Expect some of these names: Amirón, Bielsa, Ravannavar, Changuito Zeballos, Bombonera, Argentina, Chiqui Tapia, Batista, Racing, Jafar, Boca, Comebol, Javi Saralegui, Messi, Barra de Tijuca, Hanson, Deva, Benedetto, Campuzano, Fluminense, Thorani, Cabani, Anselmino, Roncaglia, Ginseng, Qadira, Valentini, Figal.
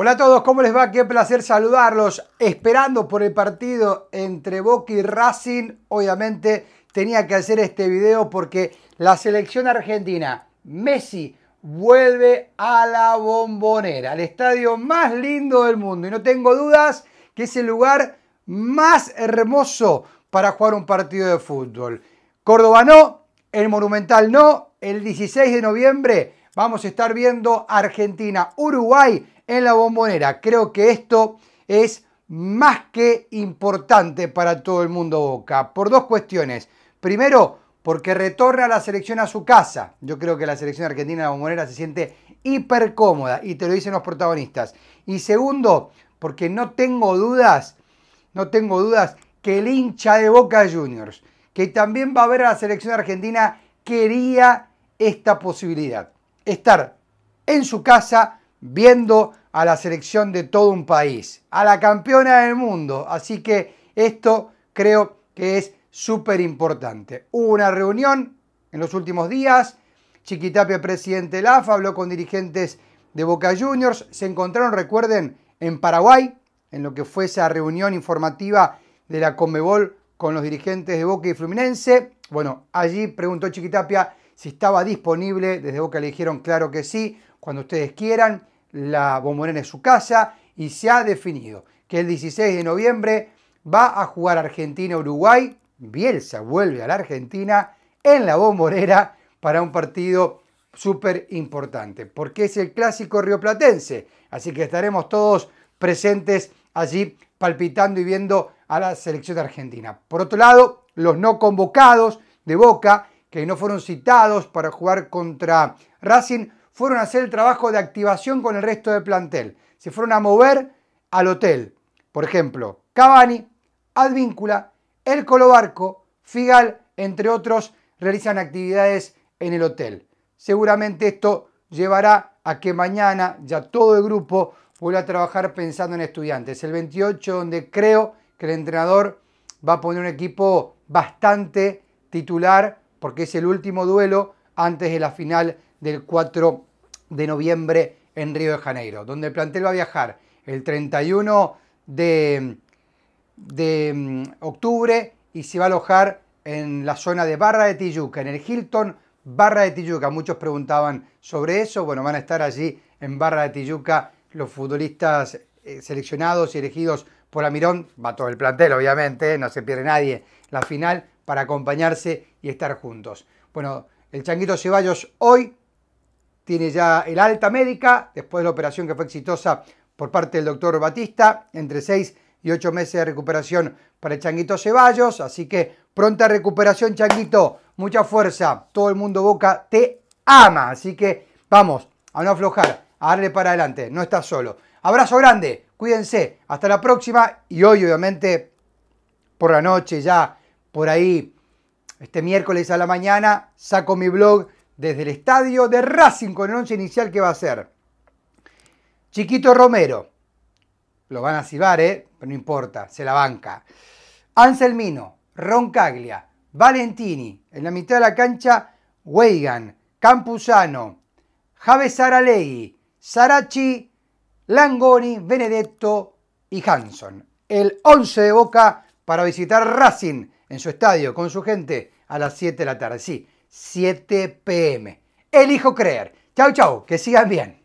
Hola a todos, ¿cómo les va? Qué placer saludarlos. Esperando por el partido entre Boca y Racing, obviamente tenía que hacer este video porque la selección argentina, Messi, vuelve a la Bombonera, al estadio más lindo del mundo. Y no tengo dudas que es el lugar más hermoso para jugar un partido de fútbol. Córdoba no, el Monumental no, el 16 de noviembre vamos a estar viendo Argentina-Uruguay en la Bombonera. Creo que esto es más que importante para todo el mundo Boca, por dos cuestiones. Primero, porque retorna la selección a su casa. Yo creo que la selección argentina en la Bombonera se siente hiper cómoda, y te lo dicen los protagonistas. Y segundo, porque no tengo dudas que el hincha de Boca Juniors, que también va a ver a la selección argentina, quería esta posibilidad. Estar en su casa viendo a la selección de todo un país, a la campeona del mundo. Así que esto creo que es súper importante. Hubo una reunión en los últimos días. Chiqui Tapia, presidente de la AFA, habló con dirigentes de Boca Juniors. Se encontraron, recuerden, en Paraguay, en lo que fue esa reunión informativa de la Comebol con los dirigentes de Boca y Fluminense. Bueno, allí preguntó Chiqui Tapia si estaba disponible. Desde Boca le dijeron claro que sí, cuando ustedes quieran, la Bombonera es su casa, y se ha definido que el 16 de noviembre va a jugar Argentina-Uruguay. Bielsa vuelve a la Argentina en la Bombonera para un partido súper importante, porque es el clásico rioplatense, así que estaremos todos presentes allí palpitando y viendo a la selección argentina. Por otro lado, los no convocados de Boca, que no fueron citados para jugar contra Racing, fueron a hacer el trabajo de activación con el resto del plantel. Se fueron a mover al hotel. Por ejemplo, Cabani, Advíncula, el Colo Barco, Figal, entre otros, realizan actividades en el hotel. Seguramente esto llevará a que mañana ya todo el grupo vuelva a trabajar pensando en Estudiantes. El 28, donde creo que el entrenador va a poner un equipo bastante titular, porque es el último duelo antes de la final del 4 de noviembre en Río de Janeiro, donde el plantel va a viajar el 31 de octubre y se va a alojar en la zona de Barra de Tijuca, en el Hilton Barra de Tijuca. Muchos preguntaban sobre eso. Bueno, van a estar allí en Barra de Tijuca los futbolistas seleccionados y elegidos por Amirón. Va todo el plantel, obviamente, no se pierde nadie la final, para acompañarse y estar juntos. Bueno, el Changuito Zeballos hoy tiene ya el alta médica después de la operación que fue exitosa por parte del doctor Batista. Entre 6 y 8 meses de recuperación para el Changuito Zeballos. Así que pronta recuperación, Changuito. Mucha fuerza. Todo el mundo Boca te ama. Así que vamos a no aflojar, a darle para adelante. No estás solo. Abrazo grande. Cuídense. Hasta la próxima. Y hoy, obviamente, por la noche ya, por ahí, este miércoles a la mañana, saco mi blog desde el estadio de Racing con el once inicial que va a ser Chiquito Romero. Lo van a silbar, pero no importa, se la banca. Anselmino, Roncaglia, Valentini. En la mitad de la cancha, Weigan, Campuzano, Javi Saralegui, Sarachi, Langoni, Benedetto y Hanson. El 11 de Boca para visitar Racing en su estadio con su gente a las 7 de la tarde. Sí, 7 p.m. Elijo creer. Chau, chau, que sigan bien.